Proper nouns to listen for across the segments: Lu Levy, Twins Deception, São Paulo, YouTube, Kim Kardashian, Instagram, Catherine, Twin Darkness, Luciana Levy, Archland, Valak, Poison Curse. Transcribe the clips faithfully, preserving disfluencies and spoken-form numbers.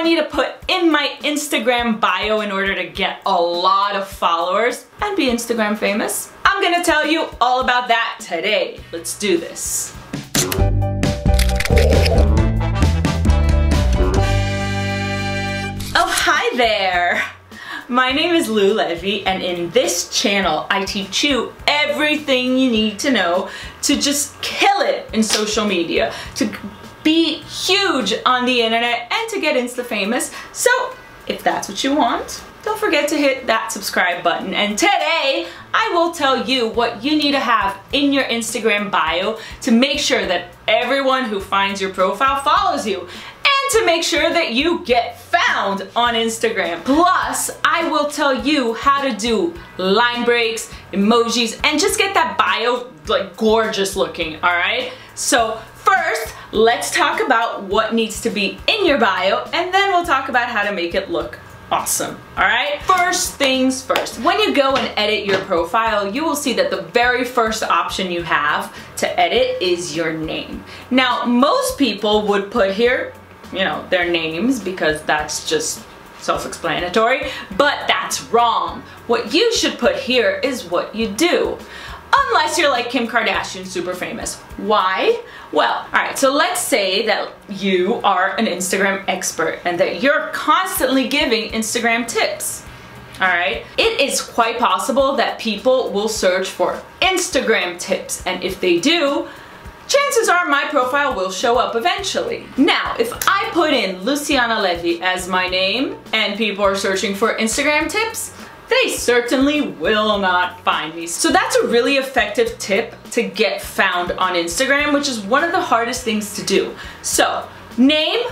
I need to put in my Instagram bio in order to get a lot of followers and be Instagram famous? I'm gonna tell you all about that today. Let's do this. Oh, hi there. My name is Lu Levy, and in this channel, I teach you everything you need to know to just kill it in social media, to be huge on the internet, and to get Insta famous. So, if that's what you want, don't forget to hit that subscribe button. And today, I will tell you what you need to have in your Instagram bio to make sure that everyone who finds your profile follows you, to make sure that you get found on Instagram. Plus, I will tell you how to do line breaks, emojis, and just get that bio like gorgeous looking, all right? So first, let's talk about what needs to be in your bio, and then we'll talk about how to make it look awesome, all right? First things first, when you go and edit your profile, you will see that the very first option you have to edit is your name. Now, most people would put here, you know, their names, because that's just self-explanatory, but that's wrong. What you should put here is what you do. Unless you're like Kim Kardashian, super famous. Why? Well, all right, so let's say that you are an Instagram expert and that you're constantly giving Instagram tips, all right? It is quite possible that people will search for Instagram tips, and if they do, chances are my profile will show up eventually. Now, if I put in Luciana Levy as my name and people are searching for Instagram tips, they certainly will not find me. So that's a really effective tip to get found on Instagram, which is one of the hardest things to do. So, name,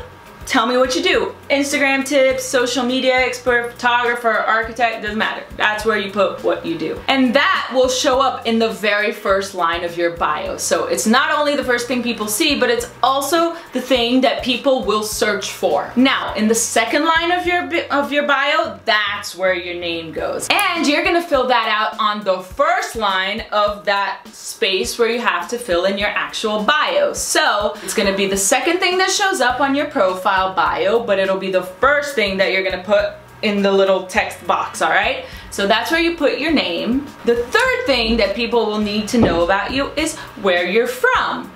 tell me what you do. Instagram tips, social media expert, photographer, architect, doesn't matter. That's where you put what you do. And that will show up in the very first line of your bio. So it's not only the first thing people see, but it's also the thing that people will search for. Now, in the second line of your, of your bio, that's where your name goes. And you're gonna fill that out on the first line of that space where you have to fill in your actual bio. So it's gonna be the second thing that shows up on your profile bio, but it'll be the first thing that you're gonna put in the little text box, all right? So that's where you put your name. The third thing that people will need to know about you is where you're from.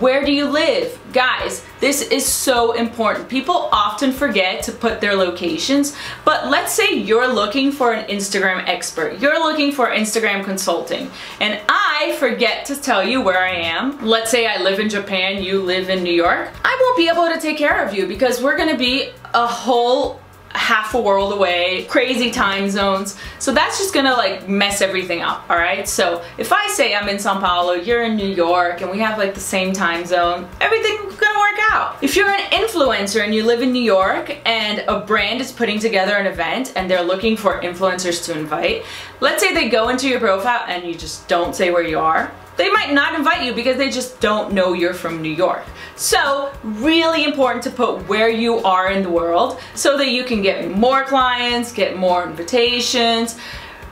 Where do you live? Guys, this is so important. People often forget to put their locations, but let's say you're looking for an Instagram expert. You're looking for Instagram consulting, and I forget to tell you where I am. Let's say I live in Japan, you live in New York. I won't be able to take care of you because we're gonna be a whole half a world away, crazy time zones. So that's just gonna like mess everything up, all right? So if I say I'm in São Paulo, you're in New York, and we have like the same time zone, everything's gonna work out. If you're an influencer and you live in New York and a brand is putting together an event and they're looking for influencers to invite, let's say they go into your profile and you just don't say where you are, they might not invite you because they just don't know you're from New York. So, really important to put where you are in the world so that you can get more clients, get more invitations,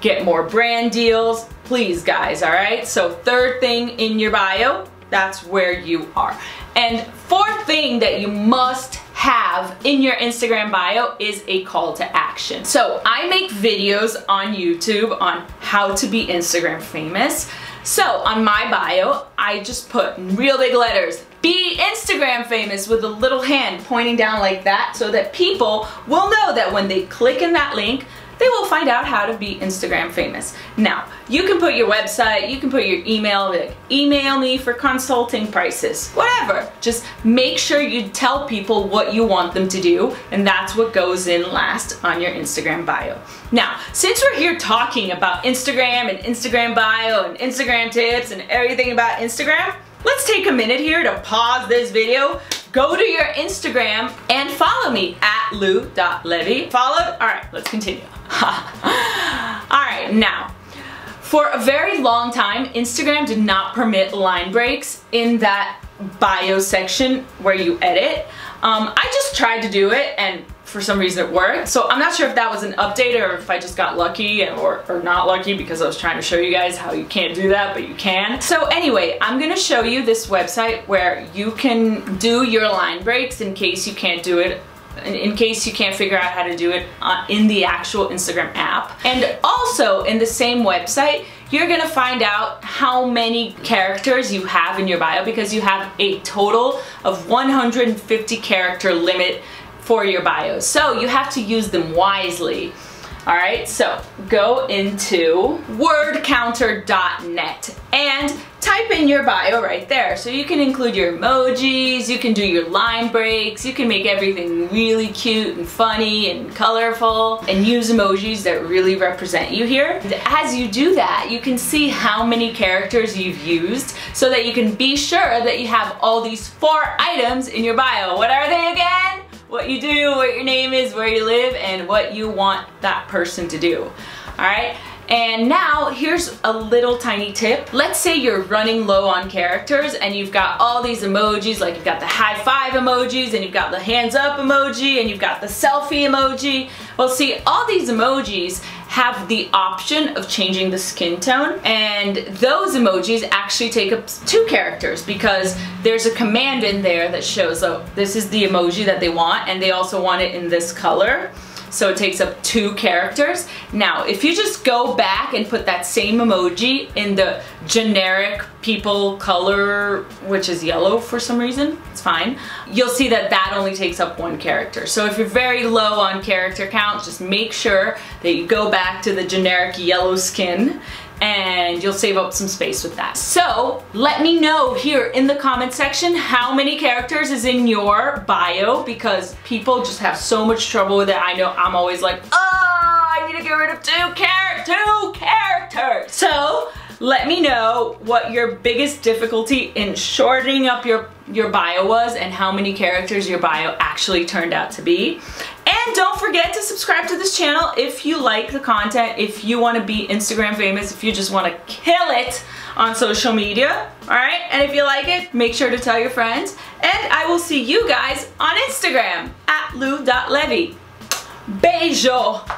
get more brand deals. Please, guys, all right? So, third thing in your bio, that's where you are. And fourth thing that you must have in your Instagram bio is a call to action. So, I make videos on YouTube on how to be Instagram famous. So on my bio, I just put in real big letters, be Instagram famous, with a little hand pointing down like that, so that people will know that when they click in that link, they will find out how to be Instagram famous. Now, you can put your website, you can put your email, like, email me for consulting prices, whatever. Just make sure you tell people what you want them to do, and that's what goes in last on your Instagram bio. Now, since we're here talking about Instagram and Instagram bio and Instagram tips and everything about Instagram, let's take a minute here to pause this video, go to your Instagram, and follow me at lu dot levy. Followed? All right, let's continue. All right, now, for a very long time, Instagram did not permit line breaks in that bio section where you edit. Um, I just tried to do it, and for some reason it worked. So I'm not sure if that was an update or if I just got lucky or, or not lucky, because I was trying to show you guys how you can't do that, but you can. So anyway, I'm gonna show you this website where you can do your line breaks in case you can't do it in case you can't figure out how to do it in the actual Instagram app. And also in the same website, you're gonna find out how many characters you have in your bio, because you have a total of one hundred fifty character limit for your bio. So you have to use them wisely. All right, so go into word counter dot net and type in your bio right there. So you can include your emojis, you can do your line breaks, you can make everything really cute and funny and colorful, and use emojis that really represent you here. As you do that, you can see how many characters you've used so that you can be sure that you have all these four items in your bio. What are they again? What you do, what your name is, where you live, and what you want that person to do. All right? And now, here's a little tiny tip. Let's say you're running low on characters and you've got all these emojis, like you've got the high five emojis, and you've got the hands up emoji, and you've got the selfie emoji. Well, see, all these emojis have the option of changing the skin tone, and those emojis actually take up two characters because there's a command in there that shows, oh, this is the emoji that they want, and they also want it in this color. So it takes up two characters. Now, if you just go back and put that same emoji in the generic people color, which is yellow for some reason, it's fine, you'll see that that only takes up one character. So if you're very low on character count, just make sure that you go back to the generic yellow skin, and you'll save up some space with that. So let me know here in the comment section how many characters is in your bio, because people just have so much trouble with it. I know I'm always like, oh, I need to get rid of two char- two characters. So let me know what your biggest difficulty in shortening up your, your bio was, and how many characters your bio actually turned out to be. And don't forget to subscribe to this channel if you like the content, if you want to be Instagram famous, if you just want to kill it on social media. All right? And if you like it, make sure to tell your friends. And I will see you guys on Instagram at lu dot levy. Beijo!